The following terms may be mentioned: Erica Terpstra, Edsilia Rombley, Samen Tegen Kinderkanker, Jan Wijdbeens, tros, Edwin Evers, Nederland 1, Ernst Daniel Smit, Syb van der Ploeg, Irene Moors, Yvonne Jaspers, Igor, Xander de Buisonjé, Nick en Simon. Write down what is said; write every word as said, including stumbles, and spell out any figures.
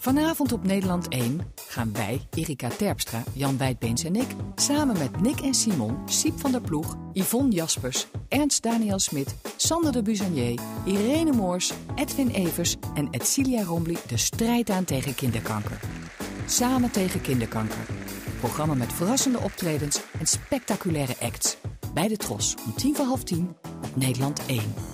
Vanavond op Nederland één gaan wij, Erica Terpstra, Jan Wijdbeens en ik, samen met Nick en Simon, Syb van der Ploeg, Yvonne Jaspers, Ernst Daniel Smit, Xander de Buisonjé, Irene Moors, Edwin Evers en Edsilia Rombley de strijd aan tegen kinderkanker. Samen tegen kinderkanker. Programma met verrassende optredens en spectaculaire acts. Bij de Tros om tien voor half tien op Nederland één.